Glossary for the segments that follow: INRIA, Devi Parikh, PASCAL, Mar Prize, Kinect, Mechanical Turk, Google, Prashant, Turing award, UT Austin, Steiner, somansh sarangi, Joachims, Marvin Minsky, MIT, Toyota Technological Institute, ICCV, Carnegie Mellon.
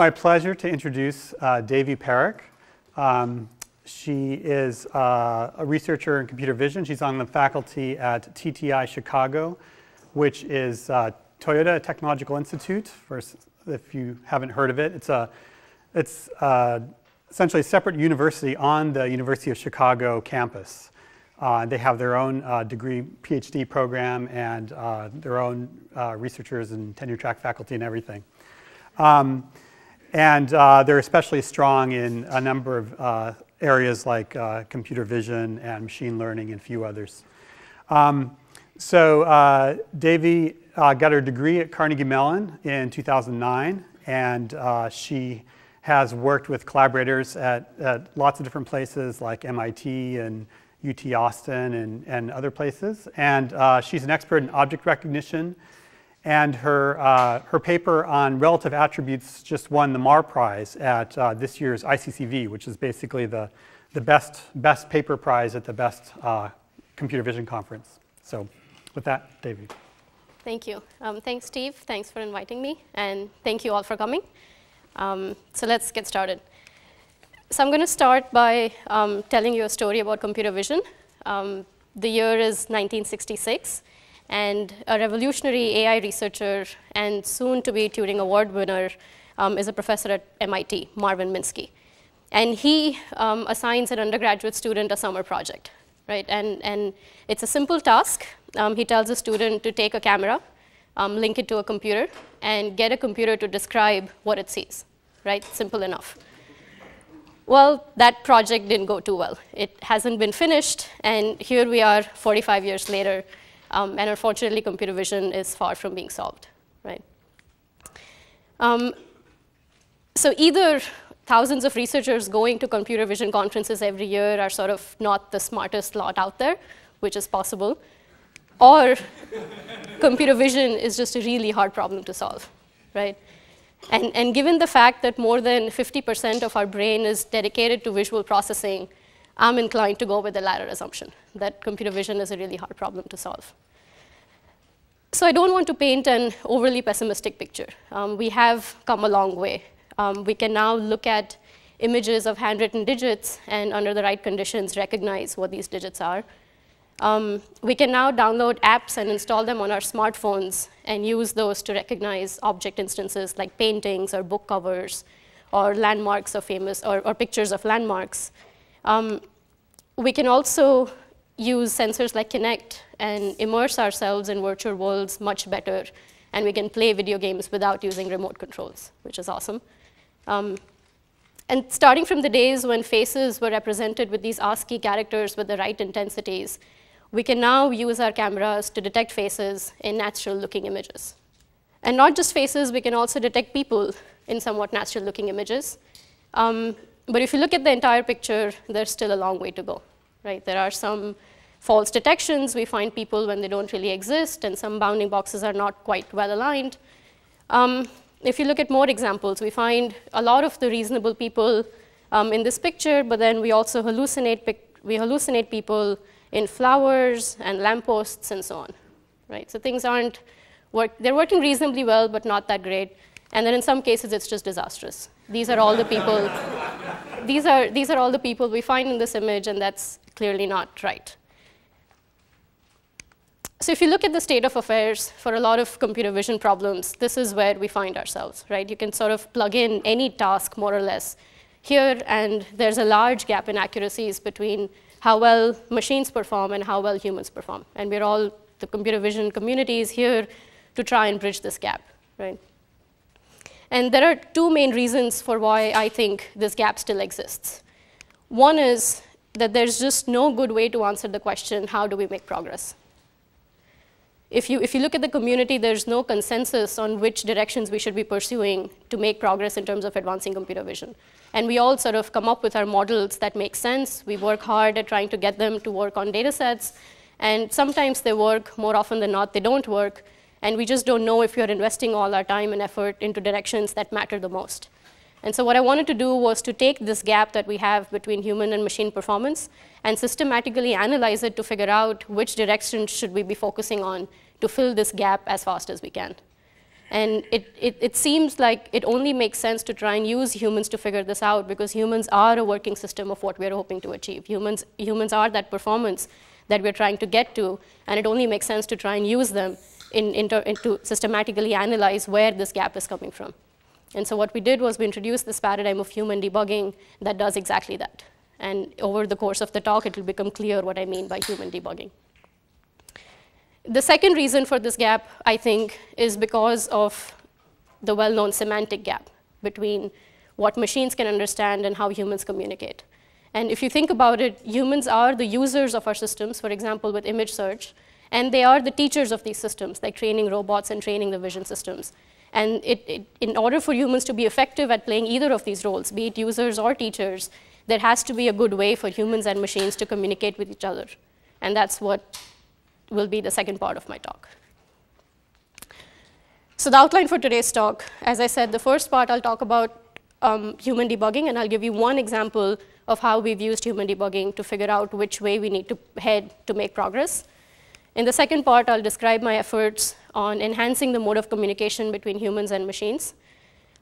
my pleasure to introduce Devi Parikh. She is a researcher in computer vision. She's on the faculty at TTI Chicago, which is Toyota Technological Institute. First, if you haven't heard of it, it's essentially a separate university on the University of Chicago campus. They have their own degree PhD program and their own researchers and tenure-track faculty and everything. They're especially strong in a number of areas like computer vision and machine learning and a few others. Devi got her degree at Carnegie Mellon in 2009, and she has worked with collaborators at lots of different places like MIT and UT Austin and other places. And she's an expert in object recognition. And her paper on relative attributes just won the Mar Prize at this year's ICCV, which is basically the best paper prize at the best computer vision conference. So with that, Devi. Thank you. Thanks, Steve. Thanks for inviting me. And thank you all for coming. So let's get started. So I'm going to start by telling you a story about computer vision. The year is 1966. And a revolutionary AI researcher and soon-to-be Turing award winner is a professor at MIT, Marvin Minsky. And he assigns an undergraduate student a summer project, right? And it's a simple task. He tells a student to take a camera, link it to a computer, and get a computer to describe what it sees, right? Simple enough. Well, that project didn't go too well. It hasn't been finished, and here we are 45 years later. And unfortunately, computer vision is far from being solved, right? So either thousands of researchers going to computer vision conferences every year are sort of not the smartest lot out there, which is possible, or computer vision is just a really hard problem to solve, right? And given the fact that more than 50% of our brain is dedicated to visual processing, I'm inclined to go with the latter assumption, that computer vision is a really hard problem to solve. So I don't want to paint an overly pessimistic picture. We have come a long way. We can now look at images of handwritten digits and, under the right conditions, recognize what these digits are. We can now download apps and install them on our smartphones and use those to recognize object instances like paintings or book covers or landmarks of famous or pictures of landmarks. We can also use sensors like Kinect and immerse ourselves in virtual worlds much better, and we can play video games without using remote controls, which is awesome. And starting from the days when faces were represented with these ASCII characters with the right intensities, we can now use our cameras to detect faces in natural-looking images. And not just faces, we can also detect people in somewhat natural-looking images. But if you look at the entire picture, there's still a long way to go, right? There are some false detections. We find people when they don't really exist, and some bounding boxes are not quite well aligned. If you look at more examples, we find a lot of the reasonable people in this picture, but then we also hallucinate people in flowers and lampposts and so on, right? So things aren't they're working reasonably well, but not that great. And then in some cases, it's just disastrous. These are all the people. These are all the people we find in this image, and that's clearly not right. So if you look at the state of affairs for a lot of computer vision problems, this is where we find ourselves, right? You can sort of plug in any task, more or less, here, and there's a large gap in accuracies between how well machines perform and how well humans perform. And we're all, the computer vision community is here to try and bridge this gap, right? And there are two main reasons for why I think this gap still exists. One is that there's just no good way to answer the question, how do we make progress? If you look at the community, there's no consensus on which directions we should be pursuing to make progress in terms of advancing computer vision. And we all sort of come up with our models that make sense. We work hard at trying to get them to work on data sets. And sometimes they work. More often than not, they don't work. And we just don't know if we are investing all our time and effort into directions that matter the most. And so what I wanted to do was to take this gap that we have between human and machine performance and systematically analyze it to figure out which directions should we be focusing on to fill this gap as fast as we can. And it seems like it only makes sense to try and use humans to figure this out, because humans are a working system of what we're hoping to achieve. Humans are that performance that we're trying to get to, and it only makes sense to try and use them to systematically analyze where this gap is coming from. And so what we did was we introduced this paradigm of human debugging that does exactly that. And over the course of the talk, it will become clear what I mean by human debugging. The second reason for this gap, I think, is because of the well-known semantic gap between what machines can understand and how humans communicate. And if you think about it, humans are the users of our systems, for example, with image search, and they are the teachers of these systems, like training robots and training the vision systems. And in order for humans to be effective at playing either of these roles, be it users or teachers, there has to be a good way for humans and machines to communicate with each other. And that's what will be the second part of my talk. So the outline for today's talk, as I said, the first part I'll talk about human debugging, and I'll give you one example of how we've used human debugging to figure out which way we need to head to make progress. In the second part, I'll describe my efforts on enhancing the mode of communication between humans and machines.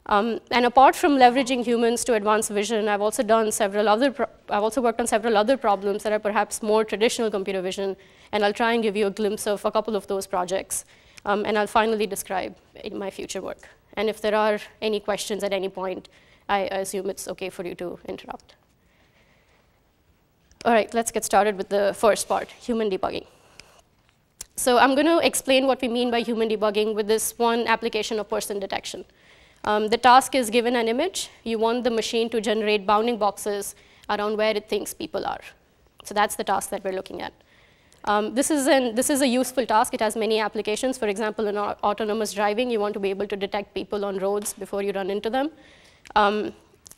And apart from leveraging humans to advance vision, I've also done I've also worked on several other problems that are perhaps more traditional computer vision, and I'll try and give you a glimpse of a couple of those projects. And I'll finally describe my future work. And if there are any questions at any point, I assume it's okay for you to interrupt. All right, let's get started with the first part, human debugging. So I'm going to explain what we mean by human debugging with this one application of person detection. The task is given an image. You want the machine to generate bounding boxes around where it thinks people are. So that's the task that we're looking at. This is a useful task. It has many applications. For example, in autonomous driving, you want to be able to detect people on roads before you run into them.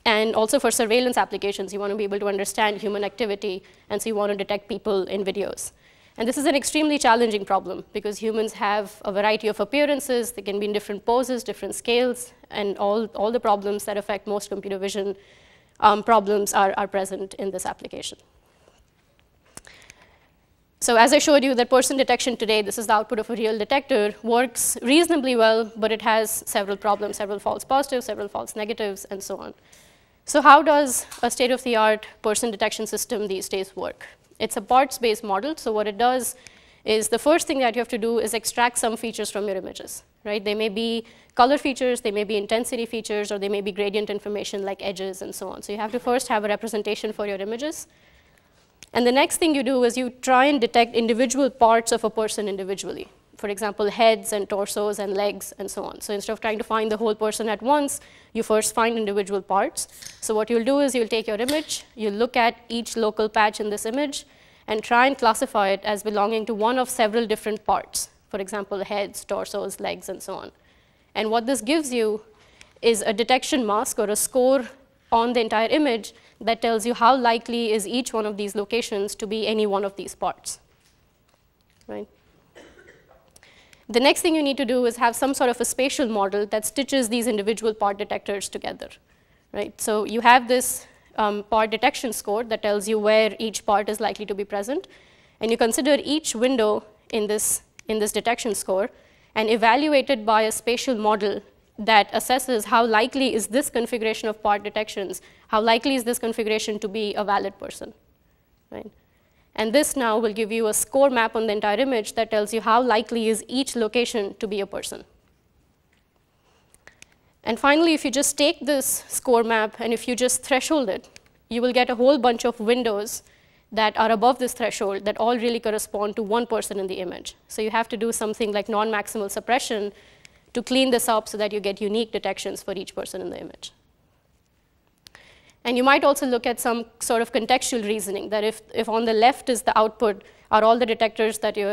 And also for surveillance applications, you want to be able to understand human activity, and so you want to detect people in videos. And this is an extremely challenging problem because humans have a variety of appearances. They can be in different poses, different scales, and all the problems that affect most computer vision problems are present in this application. So as I showed you, that person detection today, this is the output of a real detector, works reasonably well, but it has several problems, several false positives, several false negatives, and so on. So how does a state-of-the-art person detection system these days work? It's a parts-based model, so what it does is the first thing that you have to do is extract some features from your images, right? They may be color features, they may be intensity features, or they may be gradient information like edges and so on. So you have to first have a representation for your images. And the next thing you do is you try and detect individual parts of a person individually. For example, heads and torsos and legs and so on. So instead of trying to find the whole person at once, you first find individual parts. So what you'll do is you'll take your image, you'll look at each local patch in this image and try and classify it as belonging to one of several different parts. For example, heads, torsos, legs, and so on. And what this gives you is a detection mask or a score on the entire image that tells you how likely is each one of these locations to be any one of these parts, right? The next thing you need to do is have some sort of a spatial model that stitches these individual part detectors together, right? So you have this part detection score that tells you where each part is likely to be present, and you consider each window in this detection score and evaluate it by a spatial model that assesses how likely is this configuration of part detections, how likely is this configuration to be a valid person, right? And this now will give you a score map on the entire image that tells you how likely is each location to be a person. And finally, if you just take this score map and if you just threshold it, you will get a whole bunch of windows that are above this threshold that all really correspond to one person in the image. So you have to do something like non-maximal suppression to clean this up so that you get unique detections for each person in the image. And you might also look at some sort of contextual reasoning that if on the left is the output are all the detections that your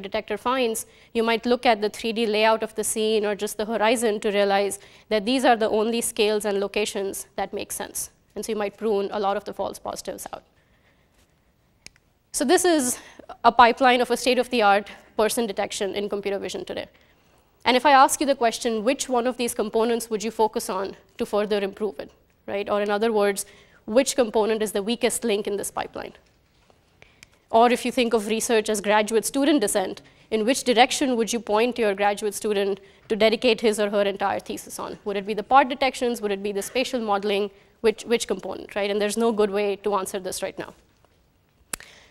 detector finds, you might look at the 3D layout of the scene or just the horizon to realize that these are the only scales and locations that make sense. And so you might prune a lot of the false positives out. So this is a pipeline of a state-of-the-art person detection in computer vision today. And if I ask you the question, which one of these components would you focus on to further improve it? Right? Or in other words, which component is the weakest link in this pipeline? Or if you think of research as graduate student descent, in which direction would you point your graduate student to dedicate his or her entire thesis on? Would it be the part detections? Would it be the spatial modeling? Which component, right? And there's no good way to answer this right now.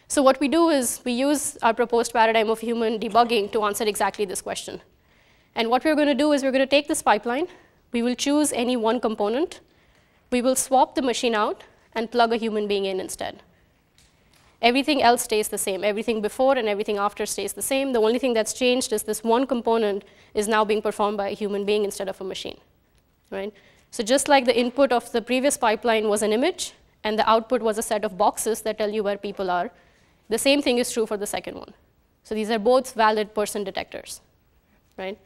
So what we do is we use our proposed paradigm of human debugging to answer exactly this question. And what we're going to do is we're going to take this pipeline. We will choose any one component. We will swap the machine out and plug a human being in instead. Everything else stays the same. Everything before and everything after stays the same. The only thing that's changed is this one component is now being performed by a human being instead of a machine, right? So just like the input of the previous pipeline was an image, and the output was a set of boxes that tell you where people are, the same thing is true for the second one. So these are both valid person detectors, right?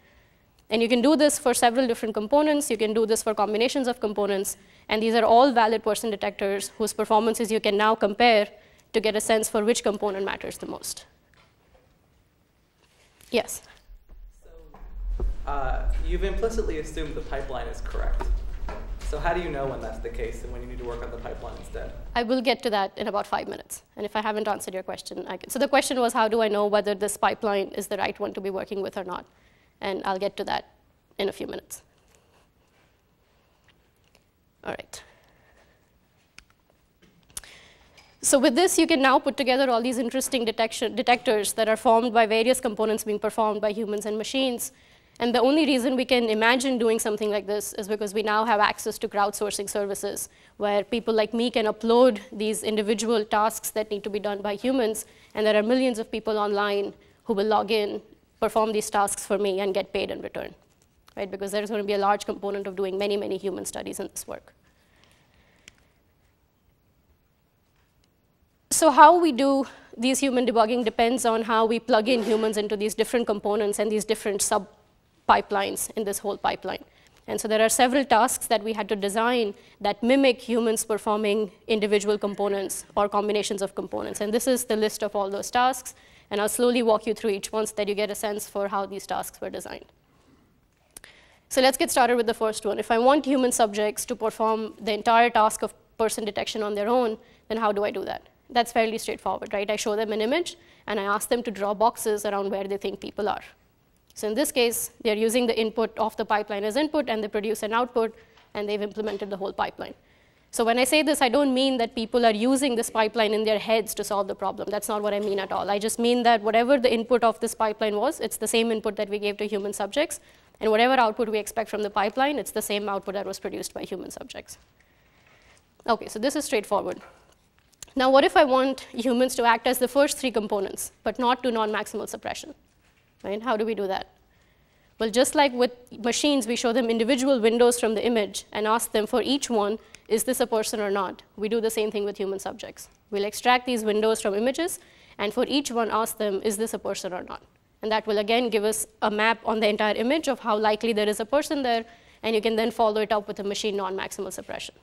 And you can do this for several different components. You can do this for combinations of components. And these are all valid person detectors whose performances you can now compare to get a sense for which component matters the most. Yes? So you've implicitly assumed the pipeline is correct. So how do you know when that's the case and when you need to work on the pipeline instead? I will get to that in about 5 minutes. And if I haven't answered your question, I can. So the question was, how do I know whether this pipeline is the right one to be working with or not? And I'll get to that in a few minutes. All right. So with this, you can now put together all these interesting detectors that are formed by various components being performed by humans and machines. And the only reason we can imagine doing something like this is because we now have access to crowdsourcing services where people like me can upload these individual tasks that need to be done by humans. And there are millions of people online who will log in, perform these tasks for me, and get paid in return, right? Because there's going to be a large component of doing many, many human studies in this work. So how we do these human debugging depends on how we plug in humans into these different components and these different sub pipelines in this whole pipeline. And so there are several tasks that we had to design that mimic humans performing individual components or combinations of components. And this is the list of all those tasks. And I'll slowly walk you through each one so that you get a sense for how these tasks were designed. So let's get started with the first one. If I want human subjects to perform the entire task of person detection on their own, then how do I do that? That's fairly straightforward, right? I show them an image, and I ask them to draw boxes around where they think people are. So in this case, they're using the input of the pipeline as input, and they produce an output, and they've implemented the whole pipeline. So when I say this, I don't mean that people are using this pipeline in their heads to solve the problem. That's not what I mean at all. I just mean that whatever the input of this pipeline was, it's the same input that we gave to human subjects. And whatever output we expect from the pipeline, it's the same output that was produced by human subjects. OK, so this is straightforward. Now, what if I want humans to act as the first three components, but not do non-maximal suppression? Right? How do we do that? Well, just like with machines, we show them individual windows from the image and ask them for each one, is this a person or not? We do the same thing with human subjects. We'll extract these windows from images, and for each one, ask them, is this a person or not? And that will, again, give us a map on the entire image of how likely there is a person there, and you can then follow it up with a machine non-maximal suppression.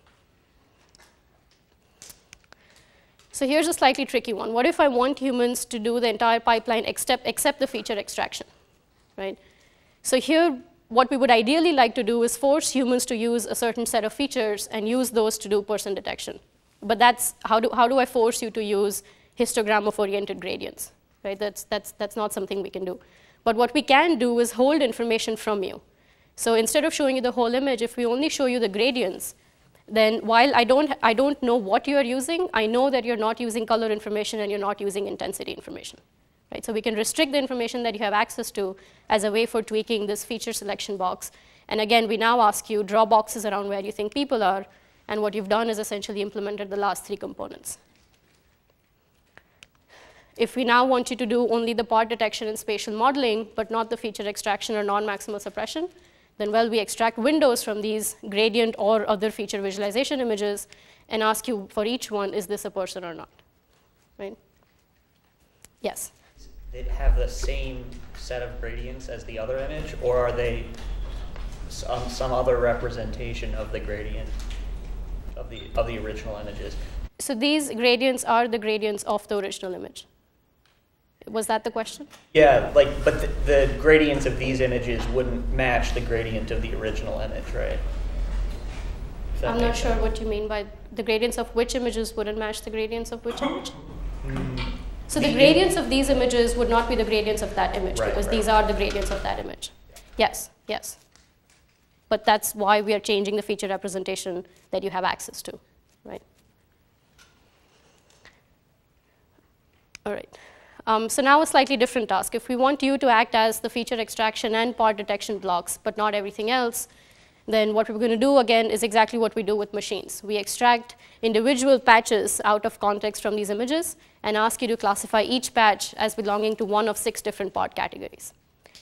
So here's a slightly tricky one. What if I want humans to do the entire pipeline except the feature extraction, right? So here, what we would ideally like to do is force humans to use a certain set of features and use those to do person detection. But that's, how do I force you to use histogram of oriented gradients, right? That's not something we can do. But what we can do is hold information from you. So instead of showing you the whole image, if we only show you the gradients, then while I don't know what you're using, I know that you're not using color information and you're not using intensity information, right? So we can restrict the information that you have access to as a way for tweaking this feature selection box. And again, we now ask you, draw boxes around where you think people are. And what you've done is essentially implemented the last three components. If we now want you to do only the part detection and spatial modeling, but not the feature extraction or non-maximal suppression, then, well, we extract windows from these gradient or other feature visualization images and ask you for each one, is this a person or not, right? Yes? They'd have the same set of gradients as the other image, or are they some other representation of the gradient of the original images? So these gradients are the gradients of the original image. Was that the question? Yeah, like, but the gradients of these images wouldn't match the gradient of the original image, right? I'm not sure what you mean by the gradients of which images wouldn't match the gradients of which image. Mm. So the gradients of these images would not be the gradients of that image, because these are the gradients of that image. Yes, yes. But that's why we are changing the feature representation that you have access to, right? All right. So now a slightly different task. If we want you to act as the feature extraction and part detection blocks, but not everything else, then what we're going to do, again, is exactly what we do with machines. We extract individual patches out of context from these images and ask you to classify each patch as belonging to one of 6 different part categories.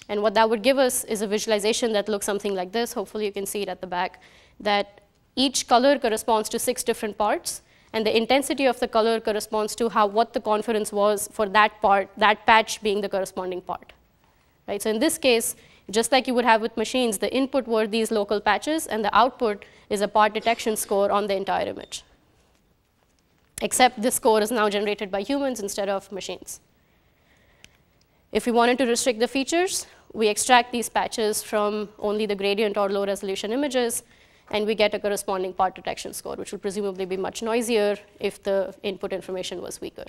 And what that would give us is a visualization that looks something like this. Hopefully you can see it at the back, that each color corresponds to 6 different parts, and the intensity of the color corresponds to what the conference was for that part, that patch being the corresponding part. Right? So in this case, just like you would have with machines, the input were these local patches, and the output is a part detection score on the entire image. Except this score is now generated by humans instead of machines. If we wanted to restrict the features, we extract these patches from only the gradient or low resolution images, and we get a corresponding part detection score, which would presumably be much noisier if the input information was weaker.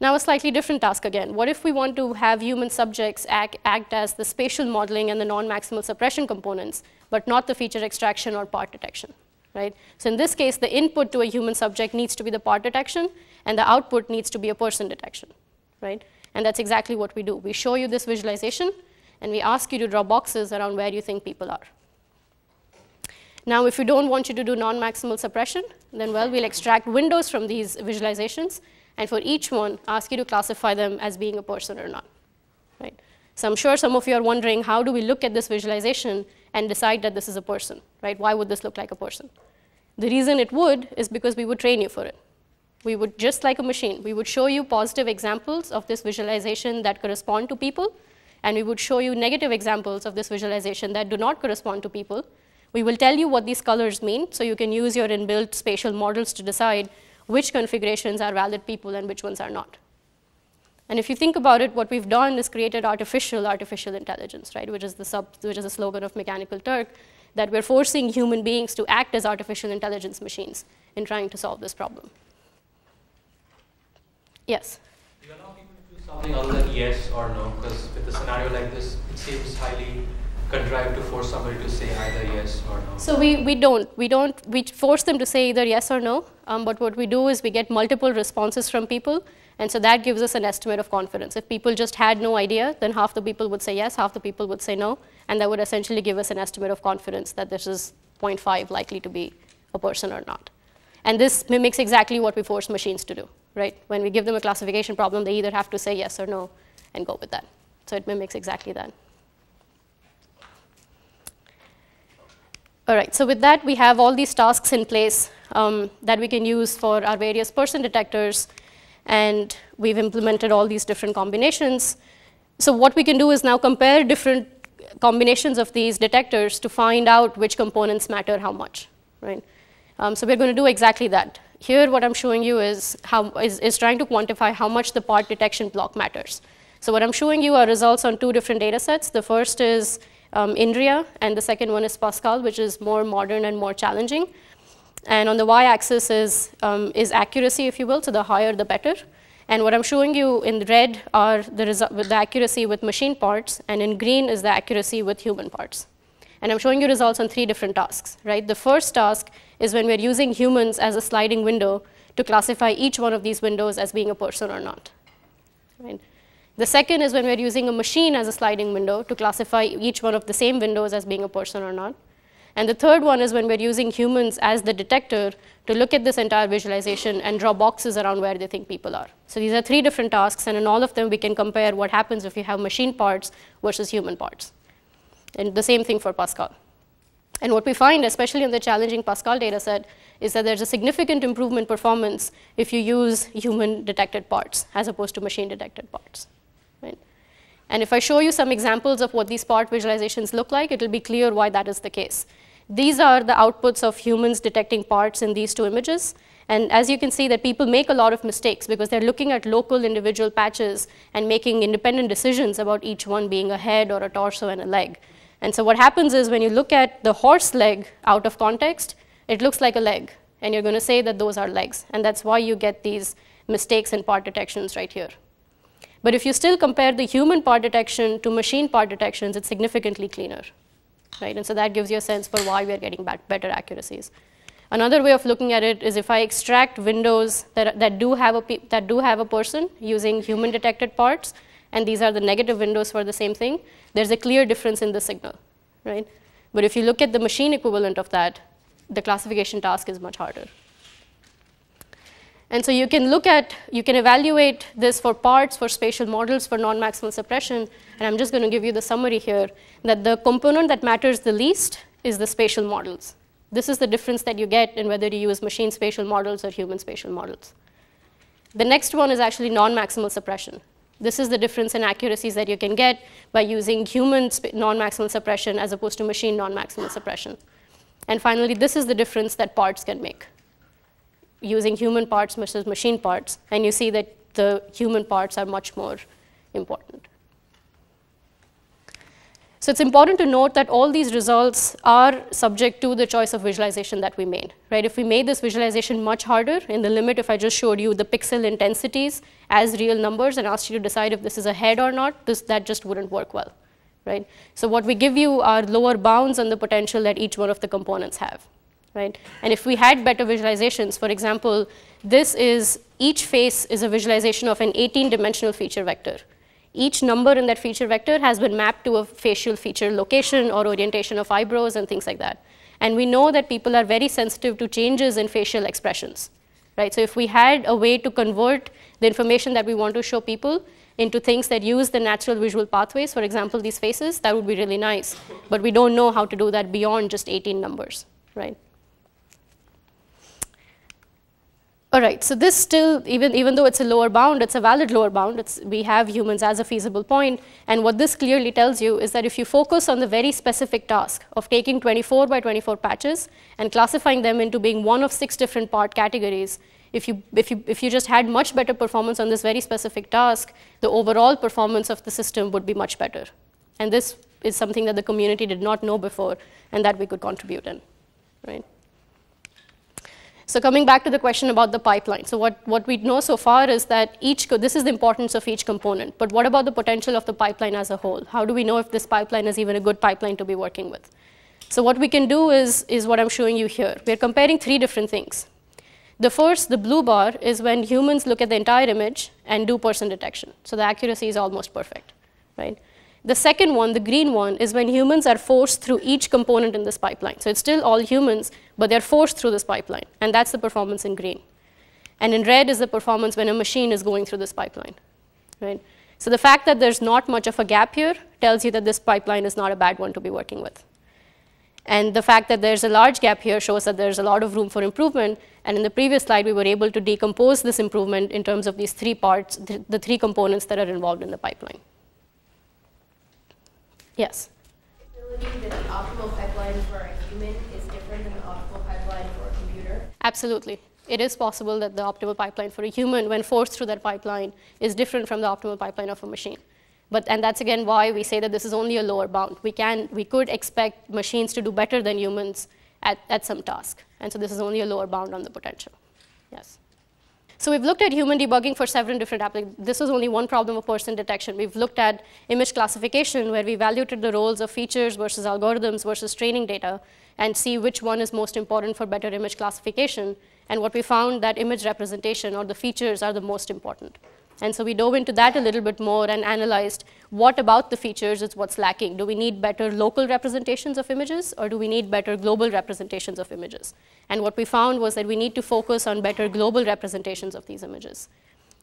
Now a slightly different task again. What if we want to have human subjects act as the spatial modeling and the non-maximal suppression components, but not the feature extraction or part detection? Right? So in this case, the input to a human subject needs to be the part detection, and the output needs to be a person detection. Right? And that's exactly what we do. We show you this visualization, and we ask you to draw boxes around where you think people are. Now, if we don't want you to do non-maximal suppression, then, well, we'll extract windows from these visualizations, and for each one, ask you to classify them as being a person or not. Right? So I'm sure some of you are wondering, how do we look at this visualization and decide that this is a person? Right? Why would this look like a person? The reason it would is because we would train you for it. We would, just like a machine, we would show you positive examples of this visualization that correspond to people, and we would show you negative examples of this visualization that do not correspond to people. We will tell you what these colors mean, so you can use your inbuilt spatial models to decide which configurations are valid people and which ones are not. And if you think about it, what we've done is created artificial intelligence, right? Which is the slogan of Mechanical Turk, that we're forcing human beings to act as artificial intelligence machines in trying to solve this problem. Yes? You're not able to do something other than yes or no, because with a scenario like this, it seems highly contrived to force somebody to say either yes or no. So we force them to say either yes or no, but what we do is we get multiple responses from people, and so that gives us an estimate of confidence. If people just had no idea, then half the people would say yes, half the people would say no, and that would essentially give us an estimate of confidence that this is 0.5 likely to be a person or not. And this mimics exactly what we force machines to do, right? When we give them a classification problem, they either have to say yes or no and go with that. So it mimics exactly that. All right, so with that, we have all these tasks in place that we can use for our various person detectors, and we've implemented all these different combinations. So what we can do is now compare different combinations of these detectors to find out which components matter how much, right? So we're going to do exactly that. Here, what I'm showing you is trying to quantify how much the part detection block matters. So what I'm showing you are results on 2 different data sets. The first is INRIA, and the second one is PASCAL, which is more modern and more challenging. And on the y-axis is accuracy, if you will, so the higher the better. And what I'm showing you in red are the accuracy with machine parts, and in green is the accuracy with human parts. And I'm showing you results on 3 different tasks, right? The first task is when we're using humans as a sliding window to classify each one of these windows as being a person or not. Right? The second is when we're using a machine as a sliding window to classify each one of the same windows as being a person or not. And the third one is when we're using humans as the detector to look at this entire visualization and draw boxes around where they think people are. So these are 3 different tasks, and in all of them, we can compare what happens if you have machine parts versus human parts. And the same thing for PASCAL. And what we find, especially on the challenging PASCAL dataset, is that there's a significant improvement performance if you use human-detected parts as opposed to machine-detected parts. Right. And if I show you some examples of what these part visualizations look like, it'll be clear why that is the case. These are the outputs of humans detecting parts in these 2 images. And as you can see, that people make a lot of mistakes because they're looking at local individual patches and making independent decisions about each one being a head or a torso and a leg. And so what happens is when you look at the horse leg out of context, it looks like a leg. And you're going to say that those are legs. And that's why you get these mistakes in part detections right here. But if you still compare the human part detection to machine part detections, it's significantly cleaner, right? And so that gives you a sense for why we are getting back better accuracies. Another way of looking at it is if I extract windows that do have a person using human detected parts, and these are the negative windows for the same thing, there's a clear difference in the signal, right? But if you look at the machine equivalent of that, the classification task is much harder. And so you can evaluate this for parts, for spatial models, for non-maximal suppression. And I'm just going to give you the summary here, that the component that matters the least is the spatial models. This is the difference that you get in whether you use machine spatial models or human spatial models. The next one is actually non-maximal suppression. This is the difference in accuracies that you can get by using human non-maximal suppression as opposed to machine non-maximal suppression. And finally, this is the difference that parts can make, using human parts versus machine parts, and you see that the human parts are much more important. So it's important to note that all these results are subject to the choice of visualization that we made, right? If we made this visualization much harder, in the limit, if I just showed you the pixel intensities as real numbers and asked you to decide if this is a head or not, that just wouldn't work well, right? So what we give you are lower bounds on the potential that each one of the components have. Right? And if we had better visualizations, for example, each face is a visualization of an 18-dimensional feature vector. Each number in that feature vector has been mapped to a facial feature location or orientation of eyebrows and things like that. And we know that people are very sensitive to changes in facial expressions, right? So if we had a way to convert the information that we want to show people into things that use the natural visual pathways, for example, these faces, that would be really nice. But we don't know how to do that beyond just 18 numbers, right? All right, so this still, even though it's a lower bound, it's a valid lower bound. We have humans as a feasible point. And what this clearly tells you is that if you focus on the very specific task of taking 24 by 24 patches and classifying them into being one of 6 different part categories, if you just had much better performance on this very specific task, the overall performance of the system would be much better. And this is something that the community did not know before and that we could contribute in, right? So coming back to the question about the pipeline. So what we know so far is that this is the importance of each component. But what about the potential of the pipeline as a whole? How do we know if this pipeline is even a good pipeline to be working with? So what we can do is what I'm showing you here. We're comparing 3 different things. The first, the blue bar, is when humans look at the entire image and do person detection. So the accuracy is almost perfect, right? The second one, the green one, is when humans are forced through each component in this pipeline. So it's still all humans, but they're forced through this pipeline. And that's the performance in green. And in red is the performance when a machine is going through this pipeline, right? So the fact that there's not much of a gap here tells you that this pipeline is not a bad one to be working with. And the fact that there's a large gap here shows that there's a lot of room for improvement. And in the previous slide, we were able to decompose this improvement in terms of these 3 parts, the 3 components that are involved in the pipeline. Yes? The ability that the optimal pipeline for a human is different than the optimal pipeline for a computer? Absolutely. It is possible that the optimal pipeline for a human, when forced through that pipeline, is different from the optimal pipeline of a machine. And that's again why we say that this is only a lower bound. We could expect machines to do better than humans at some task. And so this is only a lower bound on the potential. Yes? So we've looked at human debugging for several different applications. This was only one problem of person detection. We've looked at image classification, where we evaluated the roles of features versus algorithms versus training data and see which one is most important for better image classification. And what we found that image representation or the features are the most important. And so we dove into that a little bit more and analyzed what about the features is what's lacking. Do we need better local representations of images or do we need better global representations of images? And what we found was that we need to focus on better global representations of these images.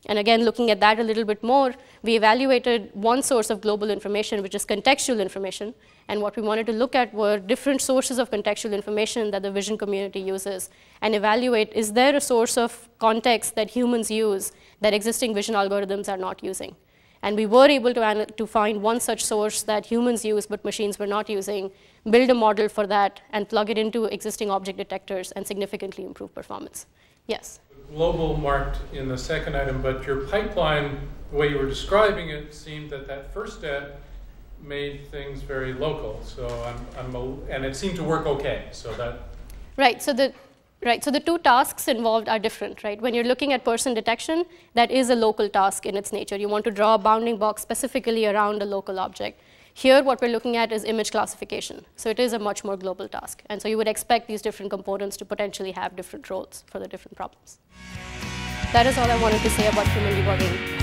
And again, looking at that a little bit more, we evaluated one source of global information, which is contextual information. And what we wanted to look at were different sources of contextual information that the vision community uses and evaluate, is there a source of context that humans use that existing vision algorithms are not using? And we were able to find one such source that humans use but machines were not using, build a model for that, and plug it into existing object detectors and significantly improve performance. Yes? Global marked in the second item, but your pipeline, the way you were describing it, seemed that first step made things very local. So and it seemed to work okay. So that. Right. So the Right, so the two tasks involved are different, right? When you're looking at person detection, that is a local task in its nature. You want to draw a bounding box specifically around a local object. Here, what we're looking at is image classification. So it is a much more global task. And so you would expect these different components to potentially have different roles for the different problems. That is all I wanted to say about human debugging.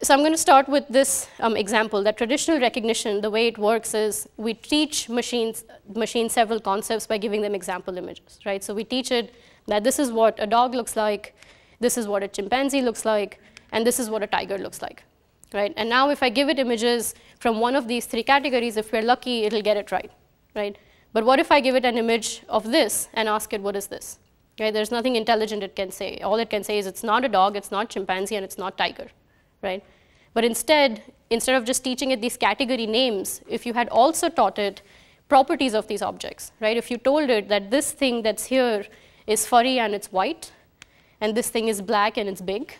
So I'm going to start with this example, that traditional recognition, the way it works is we teach machines several concepts by giving them example images, right? So we teach it that this is what a dog looks like, this is what a chimpanzee looks like, and this is what a tiger looks like, right? And now if I give it images from one of these three categories, if we're lucky, it'll get it right, right? But what if I give it an image of this and ask it, what is this? Right? There's nothing intelligent it can say. All it can say is it's not a dog, it's not chimpanzee, and it's not tiger, right? But instead of just teaching it these category names, if you had also taught it properties of these objects, right? If you told it that this thing that's here is furry and it's white, and this thing is black and it's big,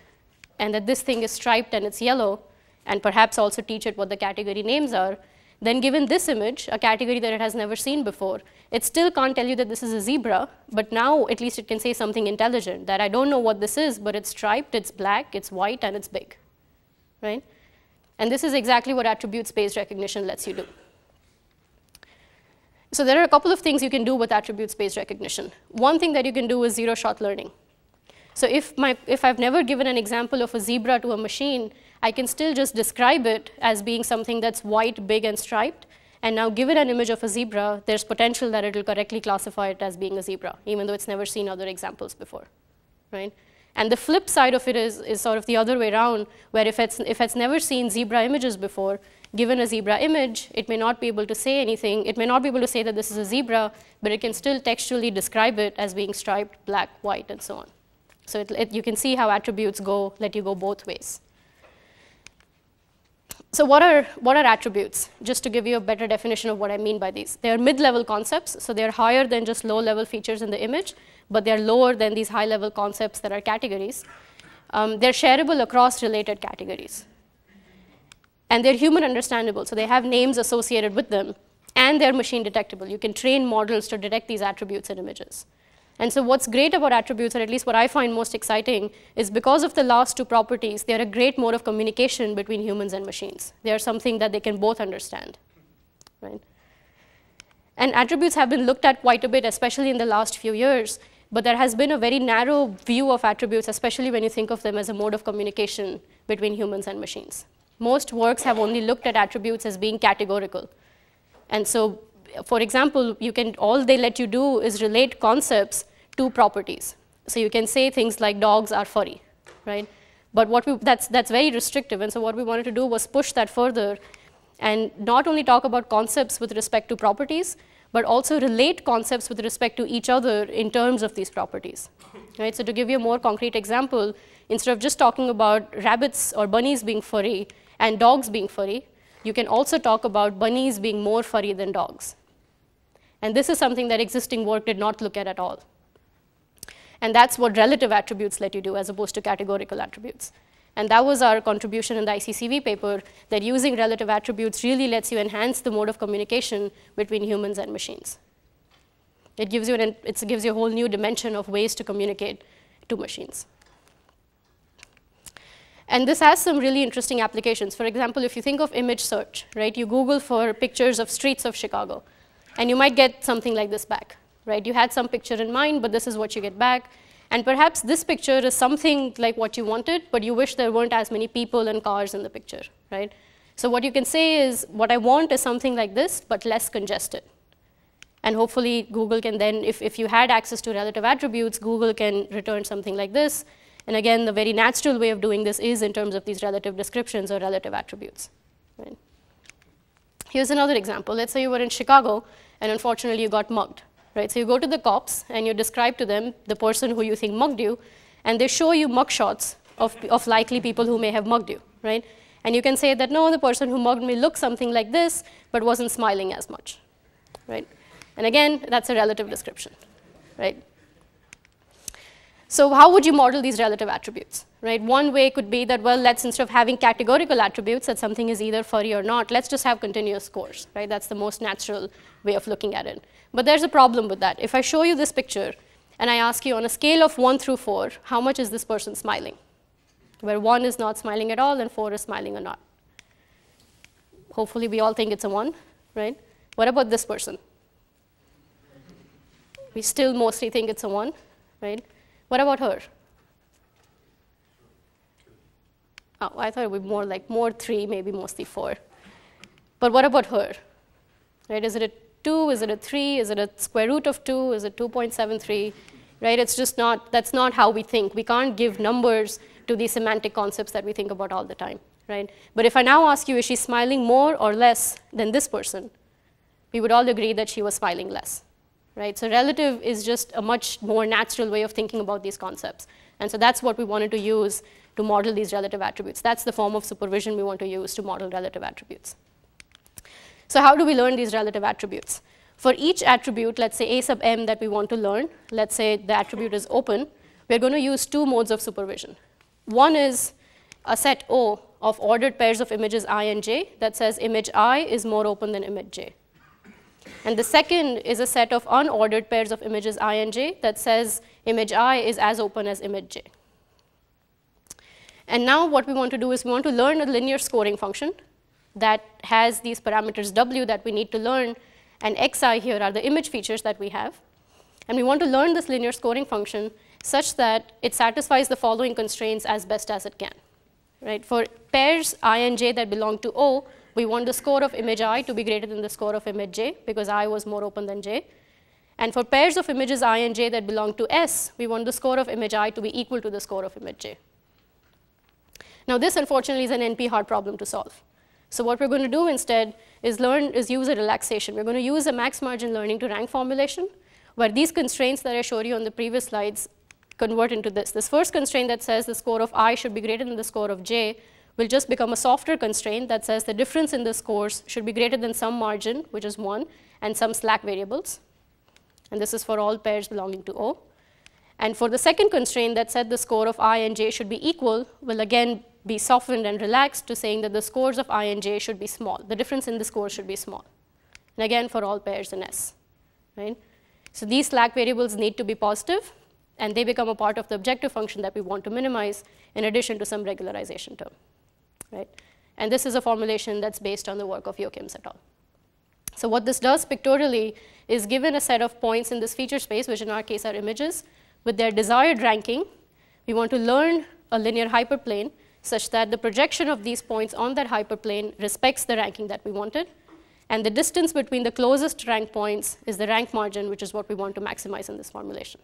and that this thing is striped and it's yellow, and perhaps also teach it what the category names are, then given this image, a category that it has never seen before, it still can't tell you that this is a zebra, but now at least it can say something intelligent, that I don't know what this is, but it's striped, it's black, it's white, and it's big. Right? And this is exactly what attribute-based recognition lets you do. So there are a couple of things you can do with attribute-based recognition. One thing that you can do is zero-shot learning. So if I've never given an example of a zebra to a machine, I can still just describe it as being something that's white, big, and striped, and now give it an image of a zebra, there's potential that it'll correctly classify it as being a zebra, even though it's never seen other examples before, right? And the flip side of it is sort of the other way around, where if it's never seen zebra images before, given a zebra image, it may not be able to say anything. It may not be able to say that this is a zebra, but it can still textually describe it as being striped, black, white, and so on. So you can see how attributes let you go both ways. So what are attributes? Just to give you a better definition of what I mean by these. They are mid-level concepts, so they are higher than just low-level features in the image, but they are lower than these high-level concepts that are categories. They're shareable across related categories. And they're human understandable, so they have names associated with them, and they're machine detectable. You can train models to detect these attributes in images. And so what's great about attributes, or at least what I find most exciting, is because of the last two properties, they're a great mode of communication between humans and machines. They are something that they can both understand, right? And attributes have been looked at quite a bit, especially in the last few years, but there has been a very narrow view of attributes, especially when you think of them as a mode of communication between humans and machines. Most works have only looked at attributes as being categorical. And so, for example, all they let you do is relate concepts to properties. So you can say things like dogs are furry, right? But that's very restrictive, and so what we wanted to do was push that further and not only talk about concepts with respect to properties, but also relate concepts with respect to each other in terms of these properties, right? So to give you a more concrete example, instead of just talking about rabbits or bunnies being furry and dogs being furry, you can also talk about bunnies being more furry than dogs. And this is something that existing work did not look at all. And that's what relative attributes let you do as opposed to categorical attributes. And that was our contribution in the ICCV paper, that using relative attributes really lets you enhance the mode of communication between humans and machines. It gives you a whole new dimension of ways to communicate to machines. And this has some really interesting applications. For example, if you think of image search, right? You Google for pictures of streets of Chicago, and you might get something like this back, right? You had some picture in mind, but this is what you get back. And perhaps this picture is something like what you wanted, but you wish there weren't as many people and cars in the picture, right? So what you can say is, what I want is something like this, but less congested. And hopefully Google can then, if you had access to relative attributes, Google can return something like this. And again, the very natural way of doing this is in terms of these relative descriptions or relative attributes, right? Here's another example. Let's say you were in Chicago, and unfortunately you got mugged. Right? So you go to the cops, and you describe to them the person who you think mugged you, and they show you mugshots of likely people who may have mugged you, right? And you can say that, no, the person who mugged me looked something like this, but wasn't smiling as much, right? And again, that's a relative description, right? So how would you model these relative attributes, right? One way could be that, well, let's, instead of having categorical attributes that something is either furry or not, let's just have continuous scores, right? That's the most natural way of looking at it. But there's a problem with that. If I show you this picture and I ask you on a scale of 1 through 4, how much is this person smiling? Where 1 is not smiling at all and 4 is smiling or not. Hopefully we all think it's a 1, right? What about this person? We still mostly think it's a 1, right? What about her? Oh, I thought it would be more like more 3, maybe mostly 4. But what about her? Right? Is it a 2? Is it a 3? Is it a square root of 2? Is it 2.73? Right? It's just not, that's not how we think. We can't give numbers to these semantic concepts that we think about all the time, right? But if I now ask you, is she smiling more or less than this person? We would all agree that she was smiling less. Right? So relative is just a much more natural way of thinking about these concepts. And so that's what we wanted to use to model these relative attributes. That's the form of supervision we want to use to model relative attributes. So how do we learn these relative attributes? For each attribute, let's say A sub m that we want to learn, let's say the attribute is open, we're going to use 2 modes of supervision. One is a set O of ordered pairs of images I and j that says image I is more open than image j. And the second is a set of unordered pairs of images I and j that says image I is as open as image j. And now what we want to do is we want to learn a linear scoring function that has these parameters w that we need to learn, and xi here are the image features that we have. And we want to learn this linear scoring function such that it satisfies the following constraints as best as it can. Right? For pairs I and j that belong to O, we want the score of image I to be greater than the score of image j because I was more open than j. And for pairs of images I and j that belong to S, we want the score of image I to be equal to the score of image j. Now this unfortunately is an NP hard problem to solve. So what we're going to do instead is use a relaxation. We're going to use a max margin learning to rank formulation where these constraints that I showed you on the previous slides convert into this. This first constraint that says the score of I should be greater than the score of j will just become a softer constraint that says the difference in the scores should be greater than some margin, which is 1, and some slack variables. And this is for all pairs belonging to O. And for the second constraint that said the score of I and j should be equal will again be softened and relaxed to saying that the scores of I and j should be small. The difference in the scores should be small. And again for all pairs in S. Right? So these slack variables need to be positive, and they become a part of the objective function that we want to minimize in addition to some regularization term. Right? And this is a formulation that's based on the work of Joachims et al. So what this does pictorially is given a set of points in this feature space, which in our case are images, with their desired ranking, we want to learn a linear hyperplane such that the projection of these points on that hyperplane respects the ranking that we wanted, and the distance between the closest rank points is the rank margin, which is what we want to maximize in this formulation.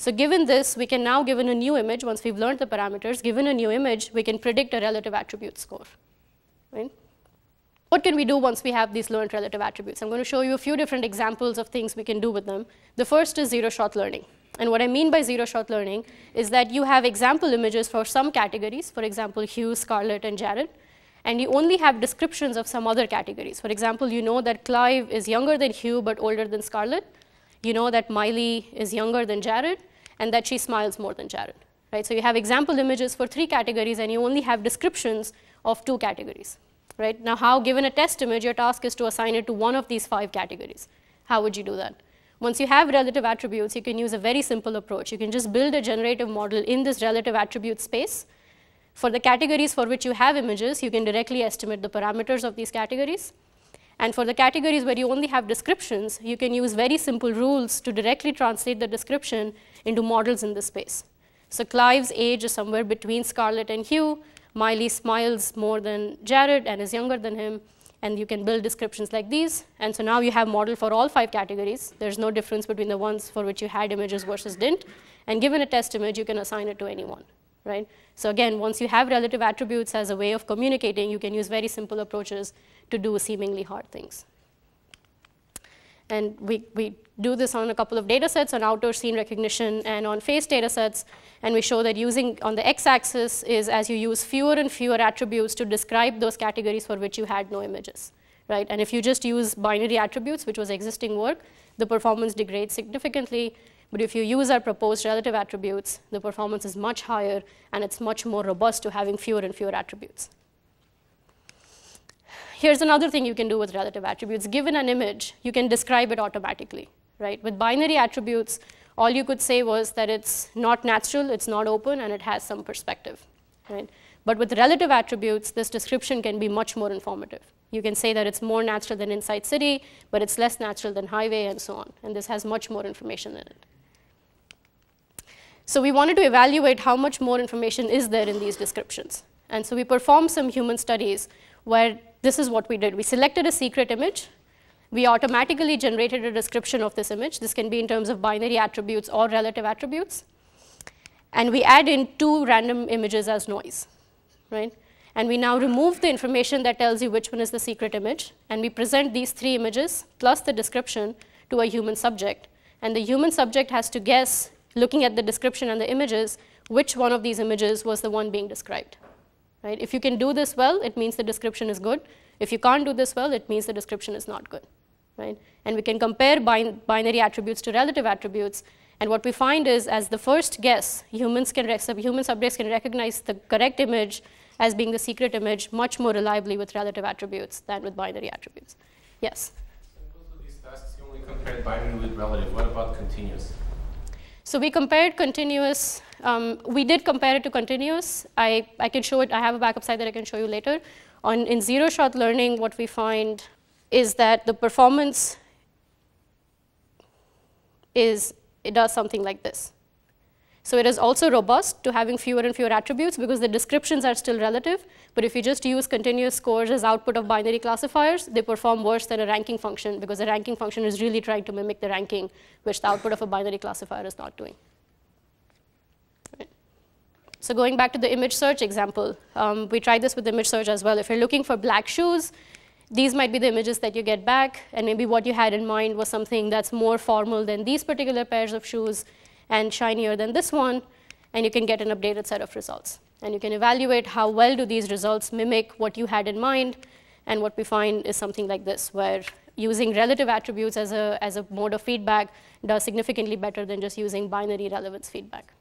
So given this, we can now, given a new image, once we've learned the parameters, given a new image, we can predict a relative attribute score. Right? What can we do once we have these learned relative attributes? I'm going to show you a few different examples of things we can do with them. The first is zero-shot learning. And what I mean by zero-shot learning is that you have example images for some categories, for example, Hugh, Scarlett, and Jared, and you only have descriptions of some other categories. For example, you know that Clive is younger than Hugh but older than Scarlett. You know that Miley is younger than Jared, and that she smiles more than Jared. Right? So you have example images for 3 categories, and you only have descriptions of 2 categories. Right? Now, how, given a test image, your task is to assign it to one of these 5 categories. How would you do that? Once you have relative attributes, you can use a very simple approach. You can just build a generative model in this relative attribute space. For the categories for which you have images, you can directly estimate the parameters of these categories. And for the categories where you only have descriptions, you can use very simple rules to directly translate the description into models in this space. So Clive's age is somewhere between Scarlett and Hugh, Miley smiles more than Jared and is younger than him, and you can build descriptions like these. And so now you have model for all 5 categories. There's no difference between the ones for which you had images versus didn't. And given a test image, you can assign it to anyone. Right? So again, once you have relative attributes as a way of communicating, you can use very simple approaches to do seemingly hard things. And we do this on a couple of data sets, on outdoor scene recognition and on face data sets. And we show that using on the x-axis is as you use fewer and fewer attributes to describe those categories for which you had no images. Right? And if you just use binary attributes, which was existing work, the performance degrades significantly. But if you use our proposed relative attributes, the performance is much higher, and it's much more robust to having fewer and fewer attributes. Here's another thing you can do with relative attributes. Given an image, you can describe it automatically, right? With binary attributes, all you could say was that it's not natural, it's not open, and it has some perspective, right? But with relative attributes, this description can be much more informative. You can say that it's more natural than Inside City, but it's less natural than Highway, and so on. And this has much more information in it. So we wanted to evaluate how much more information is there in these descriptions. And so we performed some human studies where this is what we did. We selected a secret image. We automatically generated a description of this image. This can be in terms of binary attributes or relative attributes. And we add in 2 random images as noise, right? And we now remove the information that tells you which one is the secret image. And we present these 3 images plus the description to a human subject. And the human subject has to guess, looking at the description and the images, which one of these images was the one being described. Right? If you can do this well, it means the description is good. If you can't do this well, it means the description is not good. Right? And we can compare binary attributes to relative attributes. And what we find is, as the first guess, human subjects can recognize the correct image as being the secret image much more reliably with relative attributes than with binary attributes. Yes? So in both of these tasks, you only compared binary with relative. What about continuous? So we compared continuous. We did compare it to continuous. I can show it. I have a backup slide that I can show you later. In zero-shot learning, what we find is that the performance is, it does something like this. So it is also robust to having fewer and fewer attributes because the descriptions are still relative. But if you just use continuous scores as output of binary classifiers, they perform worse than a ranking function because the ranking function is really trying to mimic the ranking, which the output of a binary classifier is not doing. Right. So going back to the image search example, we tried this with image search as well. If you're looking for black shoes, these might be the images that you get back. And maybe what you had in mind was something that's more formal than these particular pairs of shoes and shinier than this one, and you can get an updated set of results. And you can evaluate how well do these results mimic what you had in mind, and what we find is something like this, where using relative attributes as a mode of feedback does significantly better than just using binary relevance feedback.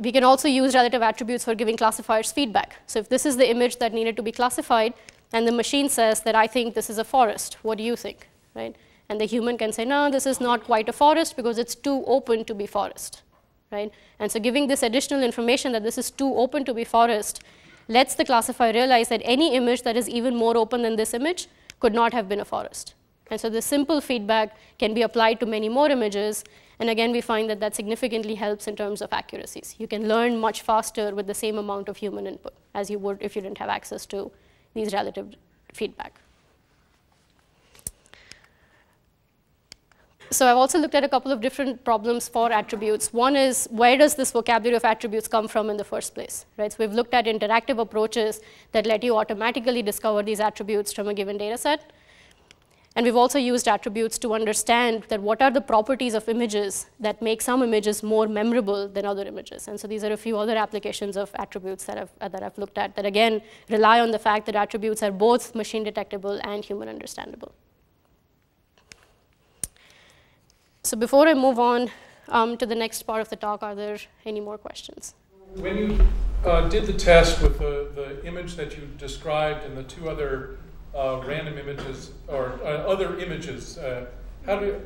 We can also use relative attributes for giving classifiers feedback. So if this is the image that needed to be classified, and the machine says that I think this is a forest, what do you think, right? And the human can say, no, this is not quite a forest because it's too open to be forest, right? And so giving this additional information that this is too open to be forest lets the classifier realize that any image that is even more open than this image could not have been a forest. And so the simple feedback can be applied to many more images. And again, we find that that significantly helps in terms of accuracies. You can learn much faster with the same amount of human input as you would if you didn't have access to these relative feedback. So I've also looked at a couple of different problems for attributes. One is, where does this vocabulary of attributes come from in the first place? Right? So we've looked at interactive approaches that let you automatically discover these attributes from a given data set. And we've also used attributes to understand that what are the properties of images that make some images more memorable than other images. And so these are a few other applications of attributes that I've looked at that, again, rely on the fact that attributes are both machine detectable and human understandable. So before I move on to the next part of the talk, are there any more questions? When you did the test with the image that you described and the 2 other random images or other images, you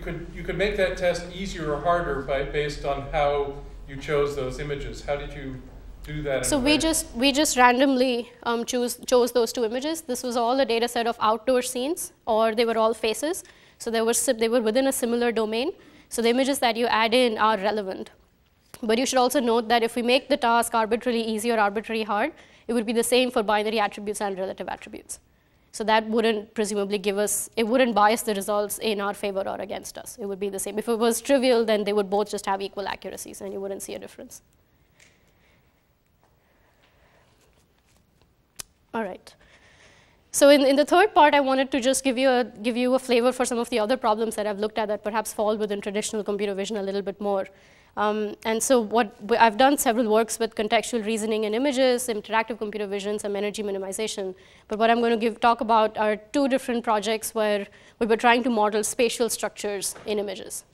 could make that test easier or harder based on how you chose those images. How did you do that? So we just randomly chose those 2 images. This was all a data set of outdoor scenes, or they were all faces. So they were within a similar domain. So the images that you add in are relevant. But you should also note that if we make the task arbitrarily easy or arbitrarily hard, it would be the same for binary attributes and relative attributes. So that wouldn't presumably give us, it wouldn't bias the results in our favor or against us. It would be the same. If it was trivial, then they would both just have equal accuracies and you wouldn't see a difference. All right. So in the third part, I wanted to just give you a flavor for some of the other problems that I've looked at that perhaps fall within traditional computer vision a little bit more. And so what I've done several works with contextual reasoning and images, interactive computer vision, some energy minimization. But what I'm going to talk about are two different projects where we were trying to model spatial structures in images.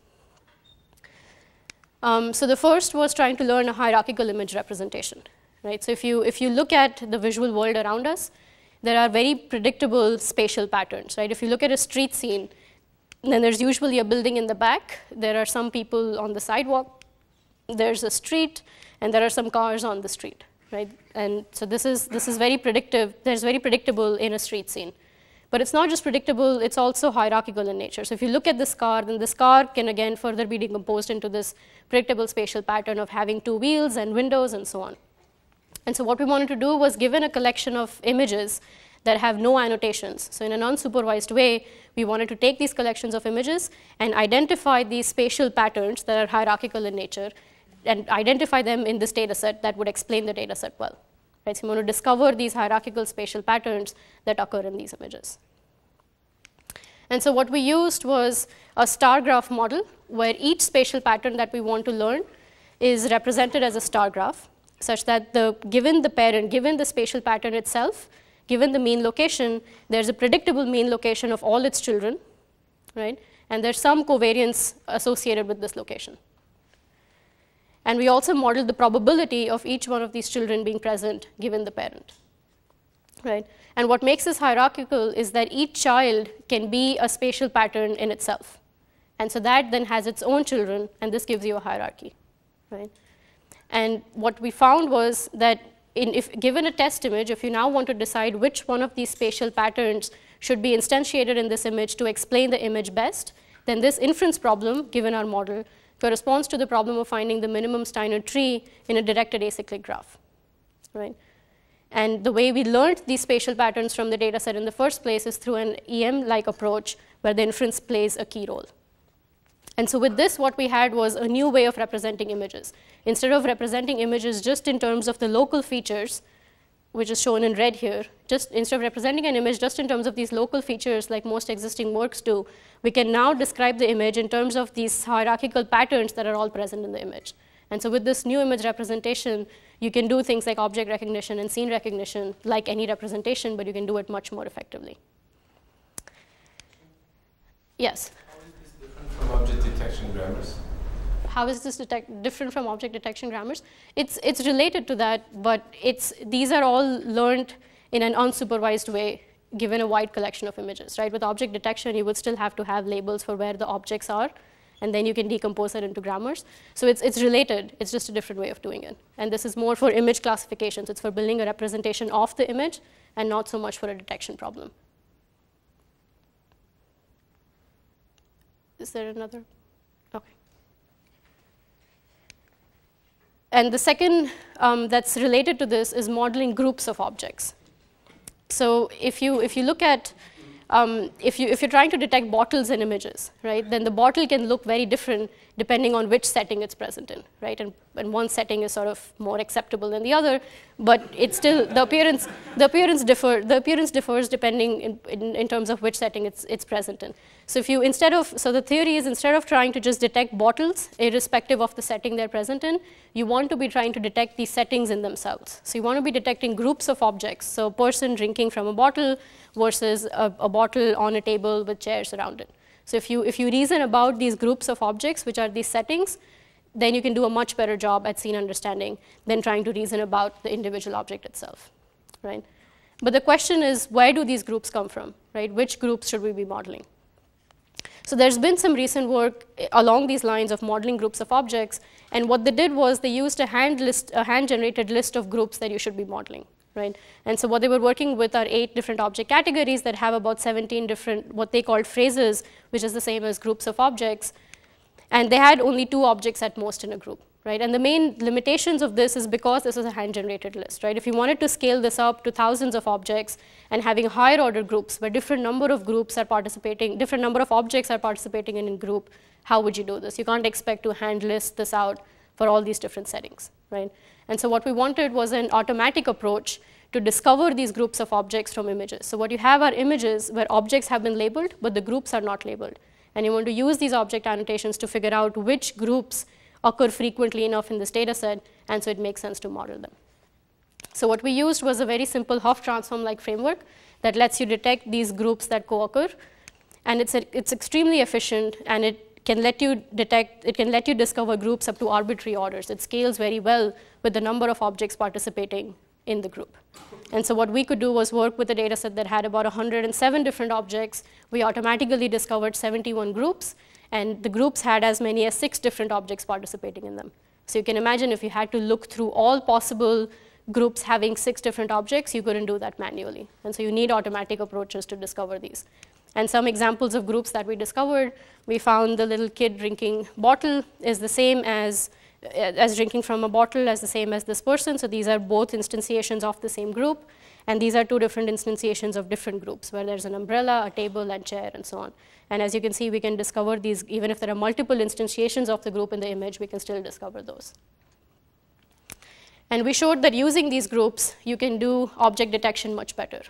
So the first was trying to learn a hierarchical image representation, right? So if you look at the visual world around us, there are very predictable spatial patterns, right? If you look at a street scene, then there's usually a building in the back, there are some people on the sidewalk, there's a street, and there are some cars on the street, right? And so this is very predictive, there's very predictable in a street scene. But it's not just predictable, it's also hierarchical in nature. So if you look at this car, then this car can again further be decomposed into this predictable spatial pattern of having two wheels and windows and so on. And so what we wanted to do was given a collection of images that have no annotations. So in a non-supervised way, we wanted to take these collections of images and identify these spatial patterns that are hierarchical in nature and identify them in this data set that would explain the data set well. Right, so we want to discover these hierarchical spatial patterns that occur in these images. And so what we used was a star graph model where each spatial pattern that we want to learn is represented as a star graph such that given the parent, given the spatial pattern itself, given the mean location, there's a predictable mean location of all its children, right? And there's some covariance associated with this location. And we also modeled the probability of each one of these children being present given the parent, right? And what makes this hierarchical is that each child can be a spatial pattern in itself. And so that then has its own children, and this gives you a hierarchy, right? And what we found was that if given a test image, if you now want to decide which one of these spatial patterns should be instantiated in this image to explain the image best, then this inference problem, given our model, corresponds to the problem of finding the minimum Steiner tree in a directed acyclic graph, right? And the way we learned these spatial patterns from the data set in the first place is through an EM-like approach where the inference plays a key role. And so with this, what we had was a new way of representing images. Instead of representing images just in terms of the local features, which is shown in red here, just instead of representing an image just in terms of these local features like most existing works do, we can now describe the image in terms of these hierarchical patterns that are all present in the image. And so with this new image representation, you can do things like object recognition and scene recognition like any representation, but you can do it much more effectively. Yes? How is this different from object detection grammars? It's related to that, but these are all learned in an unsupervised way given a wide collection of images, right? With object detection, you would still have to have labels for where the objects are, and then you can decompose it into grammars. So it's related, it's just a different way of doing it. And this is more for image classifications. It's for building a representation of the image and not so much for a detection problem. Is there another? Okay. And the second that's related to this is modeling groups of objects. So if you look at if you're trying to detect bottles in images, right? Then the bottle can look very different depending on which setting it's present in, right? And one setting is sort of more acceptable than the other, but it's still the appearance differs depending in terms of which setting it's present in. So if you the theory is instead of trying to just detect bottles irrespective of the setting they're present in, you want to be trying to detect these settings in themselves. So you want to be detecting groups of objects. So a person drinking from a bottle versus a bottle on a table with chairs around it. So if you reason about these groups of objects, which are these settings, then you can do a much better job at scene understanding than trying to reason about the individual object itself, right? But the question is, where do these groups come from, right? Which groups should we be modeling? So there's been some recent work along these lines of modeling groups of objects, and what they did was they used a hand-generated list of groups that you should be modeling. Right? And so what they were working with are 8 different object categories that have about 17 different, what they called phrases, which is the same as groups of objects. And they had only 2 objects at most in a group, right? And the main limitations of this is because this is a hand-generated list, right? If you wanted to scale this up to thousands of objects and having higher order groups where different number of objects are participating in a group, how would you do this? You can't expect to hand list this out for all these different settings, right? And so what we wanted was an automatic approach to discover these groups of objects from images. So what you have are images where objects have been labeled, but the groups are not labeled. And you want to use these object annotations to figure out which groups occur frequently enough in this data set, and so it makes sense to model them. So what we used was a very simple Hof transform-like framework that lets you detect these groups that co-occur. And it's extremely efficient, and it can let you detect, it can let you discover groups up to arbitrary orders. It scales very well with the number of objects participating in the group. And so what we could do was work with a data set that had about 107 different objects. We automatically discovered 71 groups, and the groups had as many as 6 different objects participating in them. So you can imagine if you had to look through all possible groups having 6 different objects, you couldn't do that manually. And so you need automatic approaches to discover these. And some examples of groups that we discovered, we found the little kid drinking bottle is the same as drinking from a bottle, as the same as this person. So these are both instantiations of the same group. And these are 2 different instantiations of different groups, where there's an umbrella, a table, and chair, and so on. And as you can see, we can discover these. Even if there are multiple instantiations of the group in the image, we can still discover those. And we showed that using these groups, you can do object detection much better.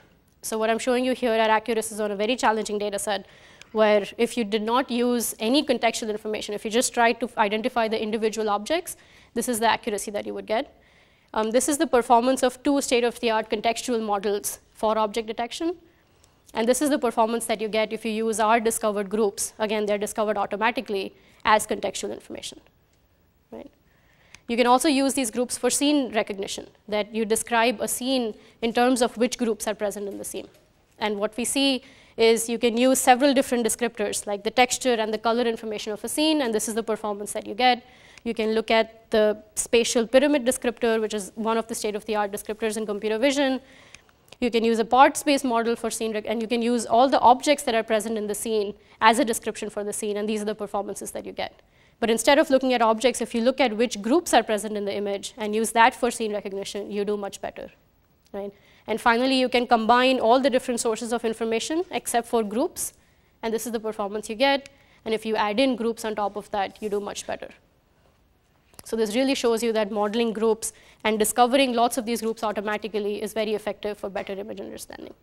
So what I'm showing you here are accuracies on a very challenging data set, where if you did not use any contextual information, if you just tried to identify the individual objects, this is the accuracy that you would get. This is the performance of 2 state-of-the-art contextual models for object detection. And this is the performance that you get if you use our discovered groups. Again, they're discovered automatically as contextual information. Right? You can also use these groups for scene recognition, that you describe a scene in terms of which groups are present in the scene. And what we see is you can use several different descriptors, like the texture and the color information of a scene, and this is the performance that you get. You can look at the spatial pyramid descriptor, which is one of the state-of-the-art descriptors in computer vision. You can use a part space model for scene, and you can use all the objects that are present in the scene as a description for the scene, and these are the performances that you get. But instead of looking at objects, if you look at which groups are present in the image and use that for scene recognition, you do much better. Right? And finally, you can combine all the different sources of information except for groups, and this is the performance you get. And if you add in groups on top of that, you do much better. So this really shows you that modeling groups and discovering lots of these groups automatically is very effective for better image understanding.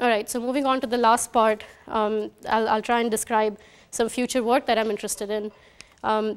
All right, so moving on to the last part, I'll try and describe some future work that I'm interested in.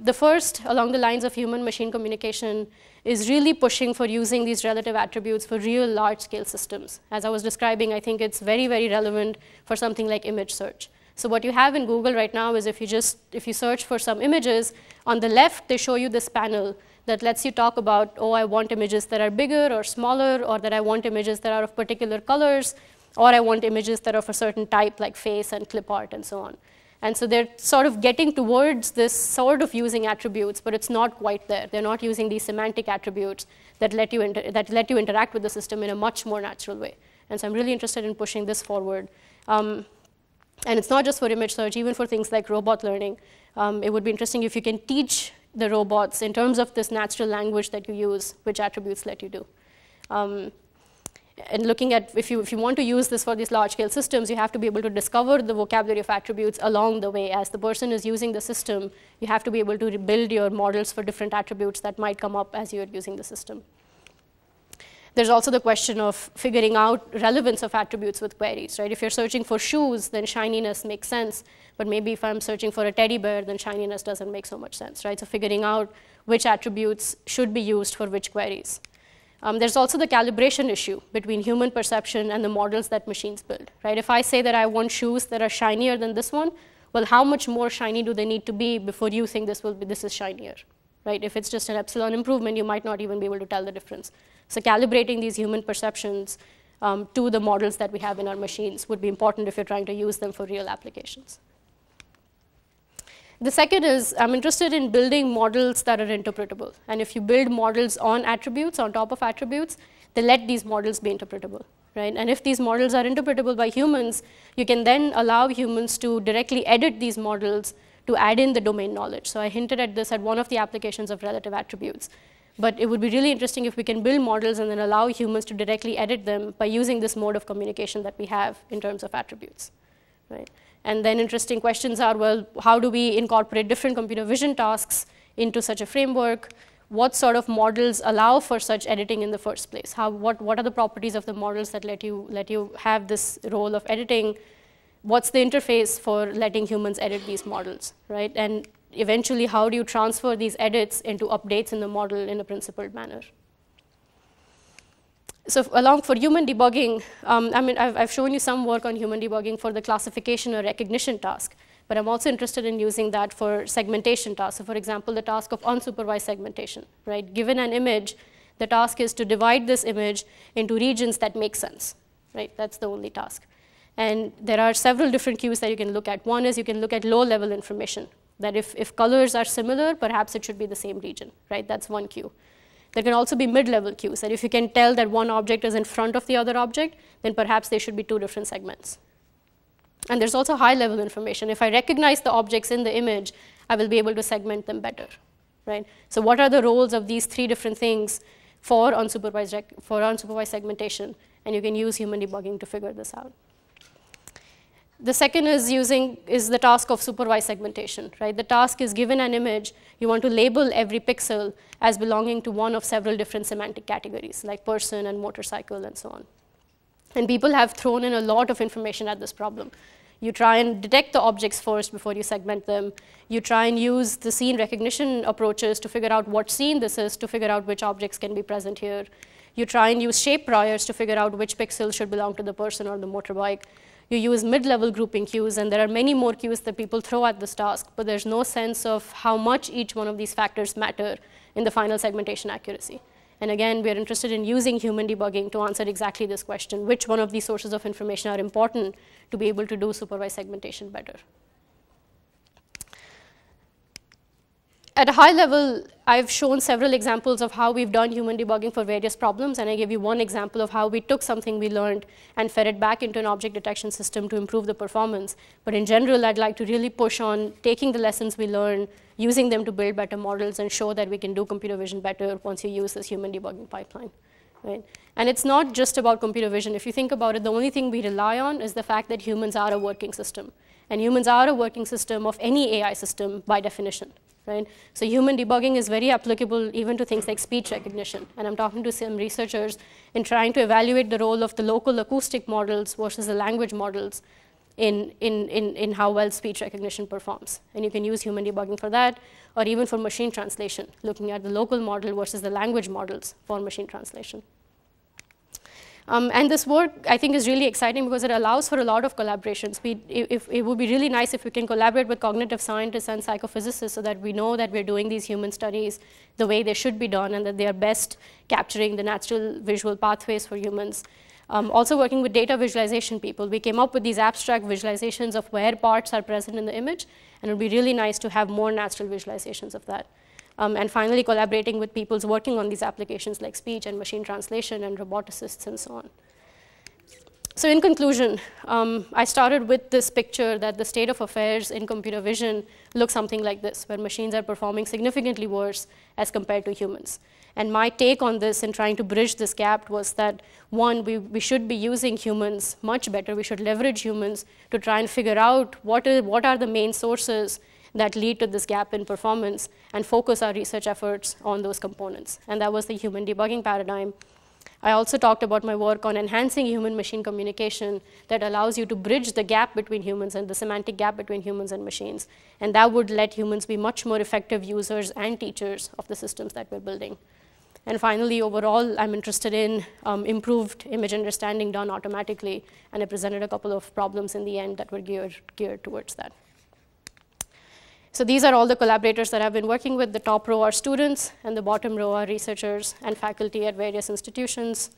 The first, along the lines of human-machine communication, is really pushing for using these relative attributes for real large-scale systems. As I was describing, I think it's very, very relevant for something like image search. So what you have in Google right now is if you search for some images, on the left, they show you this panel that lets you talk about, oh, I want images that are bigger or smaller, or that I want images that are of particular colors, or I want images that are of a certain type, like face and clip art and so on. And so they're sort of getting towards this sort of using attributes, but it's not quite there. They're not using these semantic attributes that let you interact with the system in a much more natural way. And so I'm really interested in pushing this forward. And it's not just for image search, even for things like robot learning. It would be interesting if you can teach the robots in terms of this natural language that you use, which attributes let you do. And looking at, if you want to use this for these large-scale systems, you have to be able to discover the vocabulary of attributes along the way. As the person is using the system, you have to be able to build your models for different attributes that might come up as you're using the system. There's also the question of figuring out relevance of attributes with queries, right? If you're searching for shoes, then shininess makes sense. But maybe if I'm searching for a teddy bear, then shininess doesn't make so much sense, right? So figuring out which attributes should be used for which queries. There's also the calibration issue between human perception and the models that machines build, right? If I say that I want shoes that are shinier than this one, well, how much more shiny do they need to be before you think this is shinier, right? If it's just an epsilon improvement, you might not even be able to tell the difference. So calibrating these human perceptions to the models that we have in our machines would be important if you're trying to use them for real applications. The second is I'm interested in building models that are interpretable. And if you build models on attributes, on top of attributes, they let these models be interpretable, right? And if these models are interpretable by humans, you can then allow humans to directly edit these models to add in the domain knowledge. So I hinted at this at one of the applications of relative attributes. But it would be really interesting if we can build models and then allow humans to directly edit them by using this mode of communication that we have in terms of attributes, right? And then interesting questions are, well, how do we incorporate different computer vision tasks into such a framework? What sort of models allow for such editing in the first place? What are the properties of the models that let you have this role of editing? what's the interface for letting humans edit these models, right? And eventually, how do you transfer these edits into updates in the model in a principled manner? So along for human debugging, I mean, I've shown you some work on human debugging for the classification or recognition task, but I'm also interested in using that for segmentation tasks. So for example, the task of unsupervised segmentation, right? Given an image, the task is to divide this image into regions that make sense, right? That's the only task. And there are several different cues that you can look at. One is you can look at low-level information, that if colors are similar, perhaps it should be the same region, right? That's one cue. There can also be mid-level cues, that if you can tell that one object is in front of the other object, then perhaps they should be two different segments. And there's also high-level information. If I recognize the objects in the image, I will be able to segment them better, right? So what are the roles of these three different things for unsupervised segmentation? And you can use human debugging to figure this out. The second is the task of supervised segmentation, right? The task is given an image. You want to label every pixel as belonging to one of several different semantic categories, like person and motorcycle and so on. And people have thrown in a lot of information at this problem. You try and detect the objects first before you segment them. You try and use the scene recognition approaches to figure out what scene this is, to figure out which objects can be present here. You try and use shape priors to figure out which pixels should belong to the person or the motorbike. You use mid-level grouping cues, and there are many more cues that people throw at this task, but there's no sense of how much each one of these factors matter in the final segmentation accuracy. And again, we are interested in using human debugging to answer exactly this question: which one of these sources of information are important to be able to do supervised segmentation better? At a high level, I've shown several examples of how we've done human debugging for various problems, and I gave you one example of how we took something we learned and fed it back into an object detection system to improve the performance. But in general, I'd like to really push on taking the lessons we learn, using them to build better models, and show that we can do computer vision better once you use this human debugging pipeline, right? And it's not just about computer vision. If you think about it, the only thing we rely on is the fact that humans are a working system. And humans are a working system of any AI system by definition, right? So human debugging is very applicable even to things like speech recognition. And I'm talking to some researchers in trying to evaluate the role of the local acoustic models versus the language models in how well speech recognition performs. And you can use human debugging for that, or even for machine translation, looking at the local model versus the language models for machine translation. And this work, I think, is really exciting because it allows for a lot of collaborations. It would be really nice if we can collaborate with cognitive scientists and psychophysicists so that we know that we're doing these human studies the way they should be done and that they are best capturing the natural visual pathways for humans. Also working with data visualization people, we came up with these abstract visualizations of where parts are present in the image, and it would be really nice to have more natural visualizations of that. And finally, collaborating with people working on these applications like speech and machine translation and roboticists and so on. So in conclusion, I started with this picture that the state of affairs in computer vision looks something like this, where machines are performing significantly worse as compared to humans. And my take on this in trying to bridge this gap was that, one, we should be using humans much better. We should leverage humans to try and figure out what are the main sources that lead to this gap in performance and focus our research efforts on those components. And that was the human debugging paradigm. I also talked about my work on enhancing human-machine communication that allows you to bridge the gap between humans and the semantic gap between humans and machines. And that would let humans be much more effective users and teachers of the systems that we're building. And finally, overall, I'm interested in improved image understanding done automatically. And I presented a couple of problems in the end that were geared towards that. So these are all the collaborators that I've been working with. The top row are students, and the bottom row are researchers and faculty at various institutions.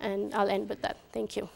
And I'll end with that. Thank you.